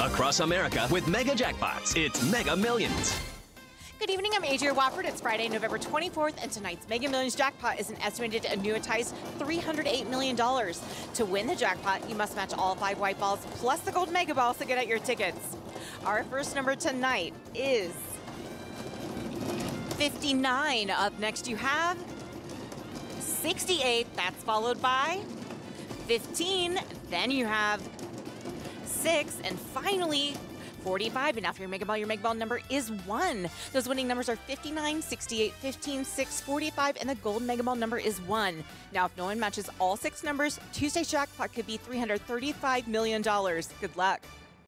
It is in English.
Across America with mega jackpots, it's Mega Millions. Good evening, I'm Adria Wofford. It's Friday, November 24th, and tonight's Mega Millions jackpot is an estimated annuitized $308 million. To win the jackpot, you must match all 5 white balls plus the gold mega balls to get at your tickets. Our first number tonight is 59. Up next, you have 68. That's followed by 15. Then you have 6, and finally 45. And after your mega ball number is 1. Those winning numbers are 59, 68, 15, 6, 45, and the gold mega ball number is 1. Now, if no one matches all 6 numbers, Tuesday's jackpot could be $335 million. Good luck.